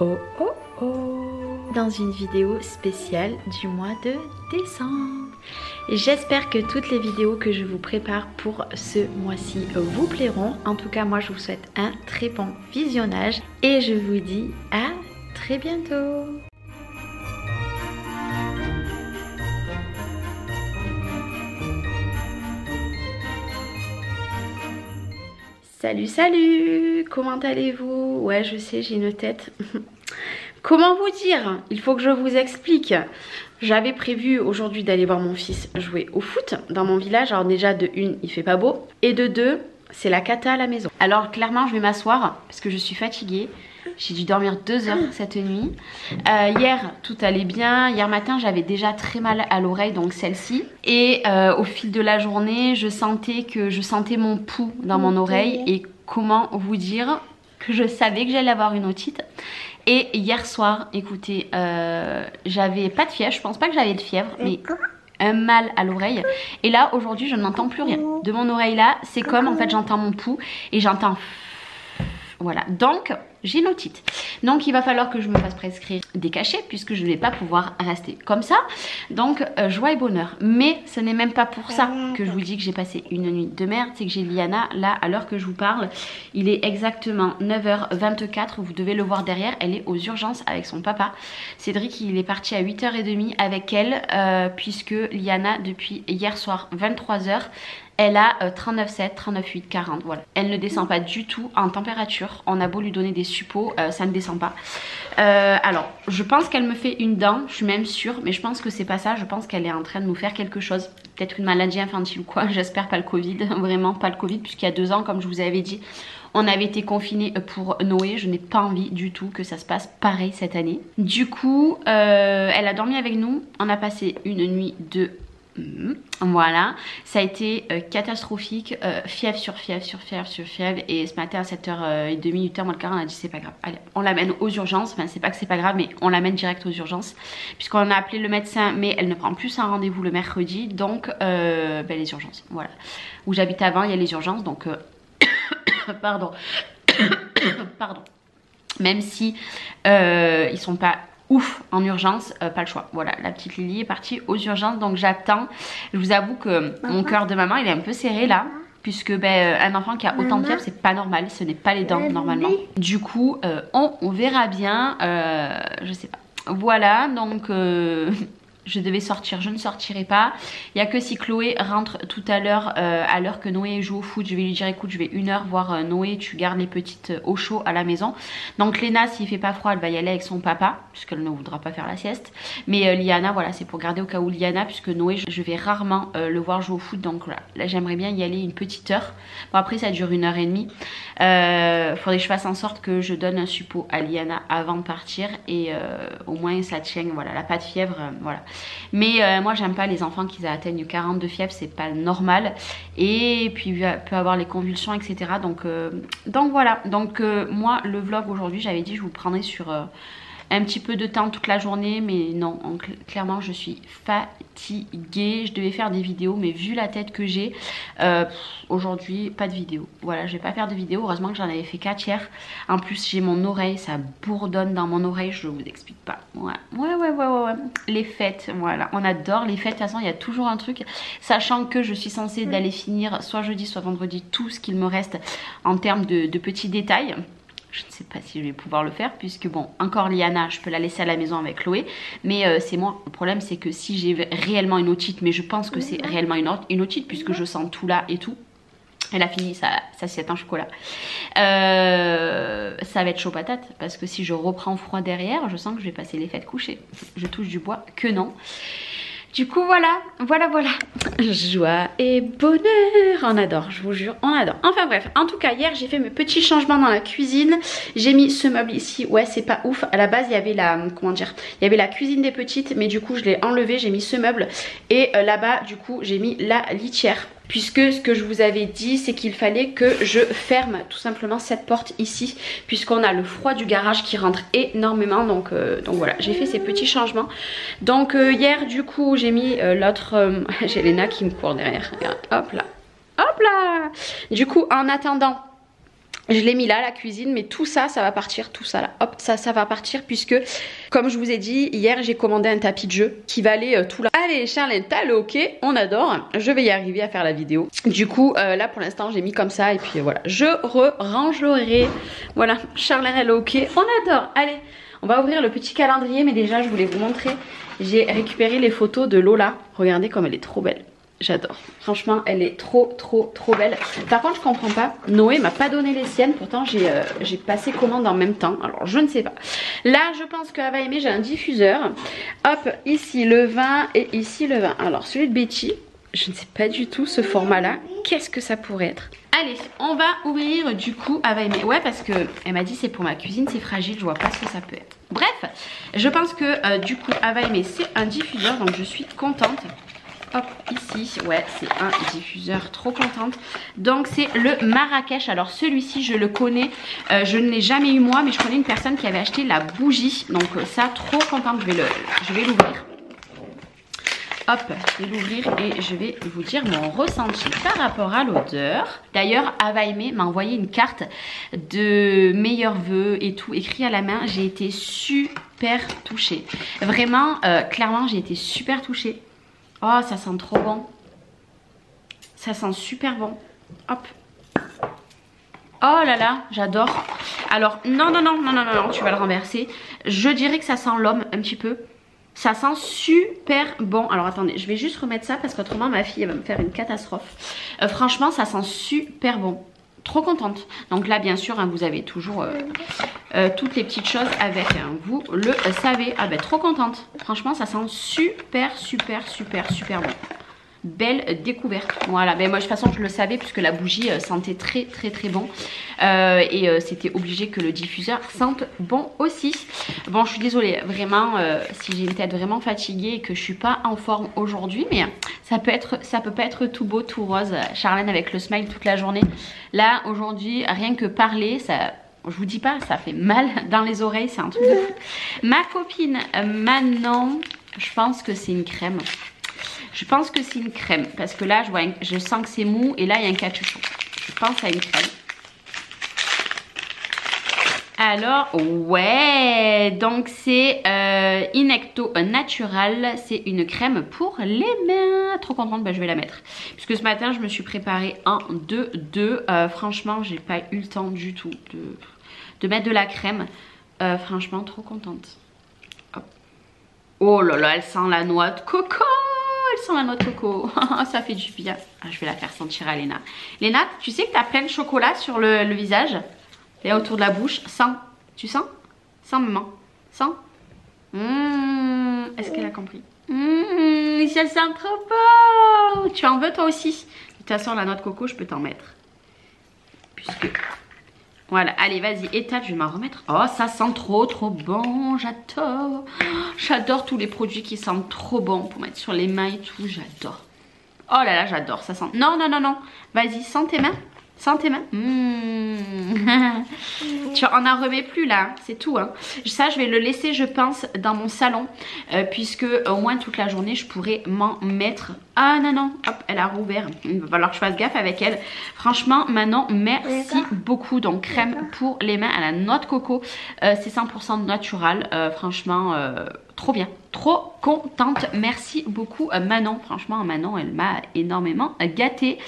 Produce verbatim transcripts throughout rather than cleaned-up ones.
Oh oh oh, dans une vidéo spéciale du mois de décembre. J'espère que toutes les vidéos que je vous prépare pour ce mois-ci vous plairont. En tout cas, moi je vous souhaite un très bon visionnage et je vous dis à très bientôt. Salut salut, comment allez-vous? Ouais, je sais, j'ai une tête. Comment vous dire? Il faut que je vous explique. J'avais prévu aujourd'hui d'aller voir mon fils jouer au foot dans mon village. Alors déjà de une, il fait pas beau. Et de deux, c'est la cata à la maison. Alors clairement, je vais m'asseoir parce que je suis fatiguée. J'ai dû dormir deux heures cette nuit. Euh, hier, tout allait bien. Hier matin, j'avais déjà très mal à l'oreille, donc celle-ci. Et euh, au fil de la journée, je sentais que je sentais mon pouls dans mon oreille. Et comment vous dire que je savais que j'allais avoir une otite. Et hier soir, écoutez, euh, j'avais pas de fièvre. Je pense pas que j'avais de fièvre, mais un mal à l'oreille. Et là, aujourd'hui, je n'entends plus rien. De mon oreille là, c'est comme en fait, j'entends mon pouls et j'entends... Voilà, donc j'ai une otite. Donc il va falloir que je me fasse prescrire des cachets puisque je ne vais pas pouvoir rester comme ça. Donc euh, joie et bonheur. Mais ce n'est même pas pour ça que je vous dis que j'ai passé une nuit de merde. C'est que j'ai Liana là à l'heure que je vous parle. Il est exactement neuf heures vingt-quatre. Vous devez le voir derrière. Elle est aux urgences avec son papa. Cédric, il est parti à huit heures trente avec elle euh, puisque Liana depuis hier soir vingt-trois heures. Elle a trente-neuf virgule sept, trente-neuf virgule huit, quarante, voilà. Elle ne descend pas du tout en température. On a beau lui donner des suppos, euh, ça ne descend pas. Euh, alors, je pense qu'elle me fait une dent, je suis même sûre, mais je pense que c'est pas ça. Je pense qu'elle est en train de nous faire quelque chose. Peut-être une maladie infantile ou quoi, j'espère pas le Covid, vraiment pas le Covid, puisqu'il y a deux ans, comme je vous avais dit, on avait été confinés pour Noé. Je n'ai pas envie du tout que ça se passe pareil cette année. Du coup, euh, elle a dormi avec nous. On a passé une nuit de... Voilà, ça a été euh, catastrophique, euh, fièvre sur fièvre sur fièvre sur fièvre. Et ce matin à sept heures trente, huit heures quinze, on a dit c'est pas grave. Allez, on l'amène aux urgences. Enfin, c'est pas que c'est pas grave, mais on l'amène direct aux urgences. Puisqu'on a appelé le médecin, mais elle ne prend plus un rendez-vous le mercredi. Donc, euh, ben, les urgences. Voilà. Où j'habite avant, il y a les urgences. Donc, euh... pardon. Pardon. Même si euh, ils sont pas. Ouf, en urgence, euh, pas le choix. Voilà, la petite Lily est partie aux urgences, donc j'attends. Je vous avoue que maman, mon cœur de maman, il est un peu serré là, puisque ben, un enfant qui a maman, autant de fièvre, c'est pas normal, ce n'est pas les dents normalement. Du coup, euh, on, on verra bien, euh, je sais pas. Voilà, donc... Euh... Je devais sortir, je ne sortirai pas. Il n'y a que si Chloé rentre tout à l'heure, euh, à l'heure que Noé joue au foot, je vais lui dire écoute, je vais une heure voir euh, Noé, tu gardes les petites euh, au chaud à la maison. Donc Léna, s'il ne fait pas froid, elle va y aller avec son papa, puisqu'elle ne voudra pas faire la sieste. Mais euh, Liana, voilà, c'est pour garder au cas où Liana, puisque Noé, je, je vais rarement euh, le voir jouer au foot. Donc voilà, là, j'aimerais bien y aller une petite heure. Bon, après, ça dure une heure et demie. Euh, faudrait que je fasse en sorte que je donne un suppôt à Liana avant de partir. Et euh, au moins, ça tient, voilà, elle n'a pas de fièvre, euh, voilà. Mais euh, moi j'aime pas les enfants qui atteignent quarante de fièvre, c'est pas normal. Et puis il peut avoir les convulsions, etc. Donc, euh, donc voilà. Donc euh, moi le vlog aujourd'hui, j'avais dit je vous prendrais sur euh, un petit peu de temps toute la journée. Mais non, on, clairement je suis fatiguée. Je devais faire des vidéos, mais vu la tête que j'ai, euh, aujourd'hui pas de vidéo. Voilà, je vais pas faire de vidéo. Heureusement que j'en avais fait quatre hier. En plus j'ai mon oreille, ça bourdonne dans mon oreille, je vous explique pas. Ouais, ouais, ouais, ouais, ouais. Les fêtes, voilà, on adore les fêtes. De toute façon, il y a toujours un truc. Sachant que je suis censée d'aller finir soit jeudi, soit vendredi tout ce qu'il me reste en termes de, de petits détails. Je ne sais pas si je vais pouvoir le faire puisque bon, encore Liana, je peux la laisser à la maison avec Chloé. Mais euh, c'est moi, le problème c'est que si j'ai réellement une otite, mais je pense que c'est réellement une, une otite puisque je sens tout là et tout. Elle a fini sa, sa sieste en chocolat. Euh, ça va être chaud patate parce que si je reprends froid derrière, je sens que je vais passer les fêtes couchées. Je touche du bois, que non. Du coup voilà, voilà voilà. Joie et bonheur, on adore, je vous jure, on adore. Enfin bref, en tout cas hier j'ai fait mes petits changements dans la cuisine. J'ai mis ce meuble ici, ouais c'est pas ouf. À la base il y avait la, comment dire, il y avait la cuisine des petites, mais du coup je l'ai enlevé, j'ai mis ce meuble. Et euh, là-bas du coup j'ai mis la litière. Puisque ce que je vous avais dit, c'est qu'il fallait que je ferme tout simplement cette porte ici, puisqu'on a le froid du garage qui rentre énormément. Donc, euh, donc voilà, j'ai fait ces petits changements. Donc euh, hier du coup j'ai mis euh, l'autre, euh, j'ai Léna qui me court derrière. Regarde, hop là, hop là. Du coup en attendant Je l'ai mis là, la cuisine, mais tout ça, ça va partir, tout ça là, hop, ça, ça va partir, puisque, comme je vous ai dit, hier, j'ai commandé un tapis de jeu qui valait euh, tout là. Allez, Charlène, t'as le hockey, on adore, je vais y arriver à faire la vidéo. Du coup, euh, là, pour l'instant, j'ai mis comme ça, et puis euh, voilà, je re-rangerai. Voilà, Charlène, elle est hockey, on adore. Allez, on va ouvrir le petit calendrier, mais déjà, je voulais vous montrer, j'ai récupéré les photos de Lola. Regardez comme elle est trop belle. J'adore, franchement elle est trop trop trop belle. Par contre je comprends pas, Noé m'a pas donné les siennes, pourtant j'ai euh, j'ai passé commande en même temps, alors je ne sais pas. Là je pense qu'elle va aimer, j'ai un diffuseur, hop, ici le vin et ici le vin. Alors celui de Betty, je ne sais pas du tout ce format là, qu'est-ce que ça pourrait être? Allez, on va ouvrir du coup Ava et May. Ouais, parce que elle m'a dit c'est pour ma cuisine, c'est fragile, je vois pas ce que ça peut être. Bref, je pense que euh, du coup Ava et May c'est un diffuseur, donc je suis contente. Hop, ici, ouais, c'est un diffuseur, trop contente. Donc, c'est le Marrakech. Alors, celui-ci, je le connais. Euh, je ne l'ai jamais eu moi, mais je connais une personne qui avait acheté la bougie. Donc, ça, trop contente. Je vais le, je vais l'ouvrir. Hop, je vais l'ouvrir et je vais vous dire mon ressenti par rapport à l'odeur. D'ailleurs, Ava et May m'a envoyé une carte de meilleurs vœux et tout, écrit à la main. J'ai été super touchée. Vraiment, euh, clairement, j'ai été super touchée. Oh, ça sent trop bon. Ça sent super bon. Hop. Oh là là, j'adore. Alors, non, non, non, non, non, non, tu vas le renverser. Je dirais que ça sent l'homme un petit peu. Ça sent super bon. Alors, attendez, je vais juste remettre ça parce qu'autrement, ma fille, elle va me faire une catastrophe. Euh, franchement, ça sent super bon. Trop contente. Donc là, bien sûr, hein, vous avez toujours euh, euh, toutes les petites choses avec. Hein, vous le savez. Ah ben, trop contente. Franchement, ça sent super, super, super, super bon. Belle découverte. Voilà. Mais moi, de toute façon, je le savais puisque la bougie euh, sentait très, très, très bon. Euh, et euh, c'était obligé que le diffuseur sente bon aussi. Bon, je suis désolée. Vraiment, euh, si j'ai une tête vraiment fatiguée et que je suis pas en forme aujourd'hui, mais... Ça peut être, ça peut pas être tout beau, tout rose, Charlène avec le smile toute la journée. Là, aujourd'hui, rien que parler, ça, je vous dis pas, ça fait mal dans les oreilles, c'est un truc de fou. Ma copine Manon, je pense que c'est une crème. Je pense que c'est une crème parce que là, je, vois un, je sens que c'est mou et là, il y a un capuchon. Je pense à une crème. Alors, ouais, donc c'est euh, Inecto Natural, c'est une crème pour les mains. Trop contente, bah, je vais la mettre. Puisque ce matin, je me suis préparée en deux deux. Euh, franchement, j'ai pas eu le temps du tout de, de mettre de la crème. Euh, franchement, trop contente. Hop. Oh là là, elle sent la noix de coco. Elle sent la noix de coco. Ça fait du bien. Ah, je vais la faire sentir à Léna. Léna, tu sais que tu as plein de chocolat sur le, le visage ? Et autour de la bouche, sens. Tu sens? Sens, maman. Sens. Mmh. Est-ce qu'elle a compris? Mmh, ça sent trop bon. Tu en veux toi aussi? De toute façon, la noix de coco, je peux t'en mettre. Puisque... Voilà, allez, vas-y, étale, je vais m'en remettre. Oh, ça sent trop, trop bon, j'adore. J'adore tous les produits qui sentent trop bon pour mettre sur les mains et tout, j'adore. Oh là là, j'adore, ça sent... Non, non, non, non. Vas-y, sens tes mains. Sens tes mains. Mmh. Tu en en remets plus là, hein. C'est tout. Hein. Ça, je vais le laisser, je pense, dans mon salon, euh, puisque au moins toute la journée, je pourrais m'en mettre. Ah non, non, hop, elle a rouvert. Il va falloir que je fasse gaffe avec elle. Franchement, Manon, merci beaucoup. Donc, crème pour les mains à la noix de coco. Euh, C'est cent pour cent naturel. Euh, franchement, euh, trop bien. Trop contente. Merci beaucoup, Manon. Franchement, Manon, elle m'a énormément gâtée.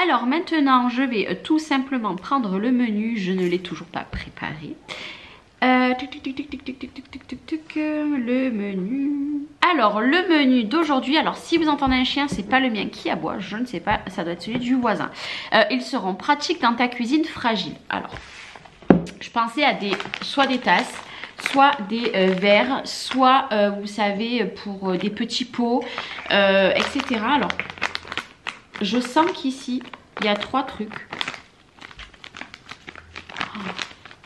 Alors, maintenant, je vais tout simplement prendre le menu. Je ne l'ai toujours pas préparé. Euh, tuc, tuc, tuc, tuc, tuc, tuc, tuc, tuc, tuc, le menu. Alors, le menu d'aujourd'hui. Alors, si vous entendez un chien, c'est pas le mien qui aboie. Je ne sais pas. Ça doit être celui du voisin. Euh, ils seront pratiques dans ta cuisine fragile. Alors, je pensais à des, soit des tasses, soit des euh, verres, soit, euh, vous savez, pour euh, des petits pots, euh, et cetera. Alors, je sens qu'ici, il y a trois trucs.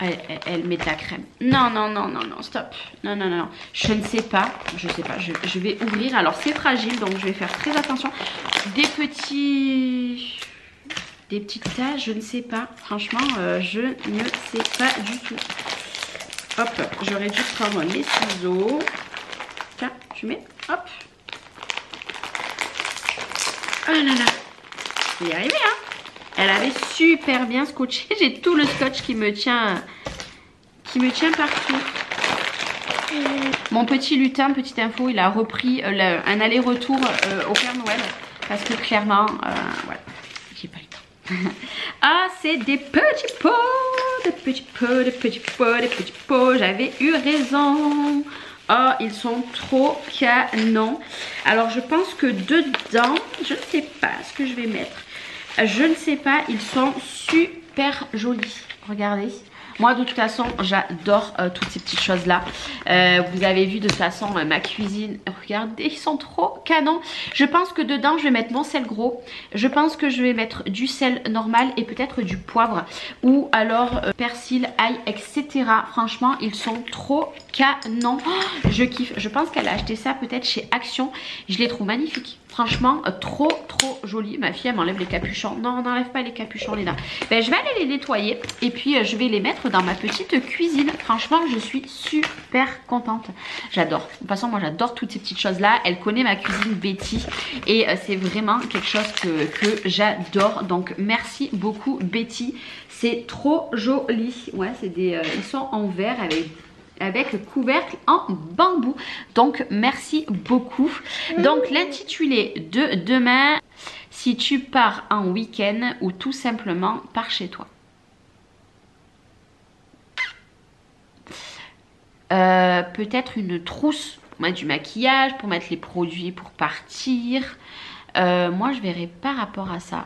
Elle, elle, elle met de la crème. Non, non, non, non, non, stop. Non, non, non, non. Je ne sais pas. Je sais pas. Je, je vais ouvrir. Alors, c'est fragile, donc je vais faire très attention. Des petits... Des petites tasses, je ne sais pas. Franchement, euh, je ne sais pas du tout. Hop, j'aurais dû prendre mes ciseaux. Tiens, tu mets. Hop. Oh là là. Je vais y arriver, hein. Elle avait super bien scotché. J'ai tout le scotch qui me tient, qui me tient partout. Mon petit lutin, petite info, il a repris le, un aller-retour euh, au Père Noël. Parce que clairement, euh, voilà, j'ai pas le temps. Ah, c'est des petits pots, des petits pots, des petits pots, des petits pots. J'avais eu raison. Oh, ils sont trop canons. Alors, je pense que dedans, je ne sais pas ce que je vais mettre. Je ne sais pas, ils sont super jolis. Regardez. Moi, de toute façon, j'adore euh, toutes ces petites choses-là. Euh, vous avez vu, de toute façon, euh, ma cuisine. Regardez, ils sont trop canons. Je pense que dedans, je vais mettre mon sel gros. Je pense que je vais mettre du sel normal et peut-être du poivre. Ou alors euh, persil, ail, et cetera. Franchement, ils sont trop canons. Oh, je kiffe. Je pense qu'elle a acheté ça peut-être chez Action. Je les trouve magnifiques. Franchement, trop, trop joli. Ma fille, elle m'enlève les capuchons. Non, on n'enlève pas les capuchons, Léna. Ben, je vais aller les nettoyer et puis euh, je vais les mettre dans ma petite cuisine. Franchement, je suis super contente. J'adore. De toute façon, moi, j'adore toutes ces petites choses-là. Elle connaît ma cuisine Betty et euh, c'est vraiment quelque chose que, que j'adore. Donc, merci beaucoup, Betty. C'est trop joli. Ouais, c'est des... Euh, ils sont en verre avec... avec couvercle en bambou. Donc merci beaucoup. Donc l'intitulé de demain, si tu pars en week-end ou tout simplement pars chez toi. Euh, peut-être une trousse pour mettre du maquillage, pour mettre les produits pour partir. Euh, moi je verrai par rapport à ça.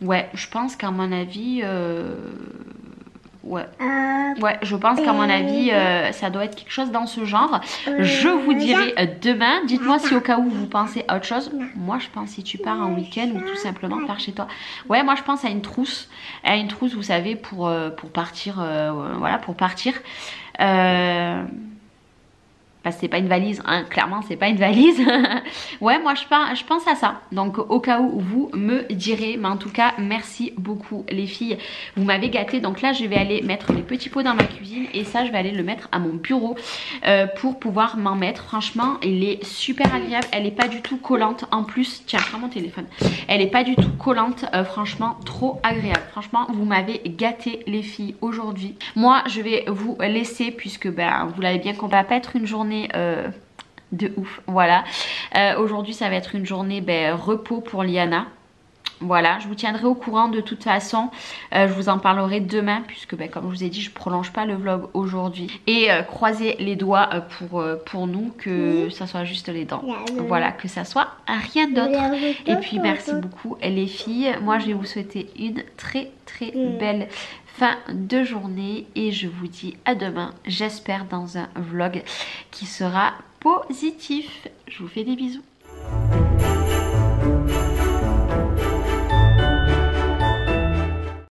Ouais, je pense qu'à mon avis... Euh Ouais. ouais, je pense qu'à mon avis, euh, ça doit être quelque chose dans ce genre. Je vous dirai demain. Dites-moi si au cas où vous pensez à autre chose. Moi, je pense si tu pars en week-end ou tout simplement par chez toi. Ouais, moi, je pense à une trousse. À une trousse, vous savez, pour, euh, pour partir. Euh, voilà, pour partir. Euh... Parce que c'est pas une valise, hein. Clairement c'est pas une valise. Ouais, moi je pense, je pense à ça. Donc au cas où vous me direz. Mais en tout cas merci beaucoup les filles. Vous m'avez gâtée. Donc là je vais aller mettre les petits pots dans ma cuisine. Et ça je vais aller le mettre à mon bureau euh, pour pouvoir m'en mettre. Franchement il est super agréable. Elle est pas du tout collante en plus. Tiens, prends mon téléphone. Elle est pas du tout collante. euh, Franchement trop agréable. Franchement vous m'avez gâtée les filles aujourd'hui. Moi je vais vous laisser. Puisque ben, vous l'avez bien compris, ça va pas être une journée Euh, de ouf, voilà. Euh, aujourd'hui ça va être une journée ben, repos pour Liana. Voilà, je vous tiendrai au courant de toute façon. Euh, je vous en parlerai demain puisque ben, comme je vous ai dit, je prolonge pas le vlog aujourd'hui. Et euh, croisez les doigts euh, pour, euh, pour nous que oui. Ça soit juste les dents. Oui. Voilà, que ça soit rien d'autre. Oui. Et puis merci beaucoup les filles. Moi je vais vous souhaiter une très très oui. belle fin de journée et je vous dis à demain, j'espère dans un vlog qui sera positif. Je vous fais des bisous.